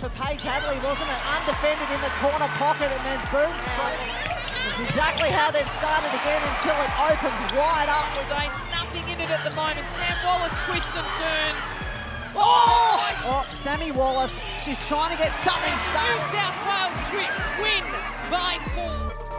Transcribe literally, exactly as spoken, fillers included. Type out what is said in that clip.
there for Paige Hadley, wasn't it? Undefended in the corner pocket and then boom straight. That's exactly how they've started again until it opens wide up. There's ain't nothing in it at the moment. Sam Wallace twists and turns. Oh! Oh, Sammy Wallace, she's trying to get something started. New South Wales win by four.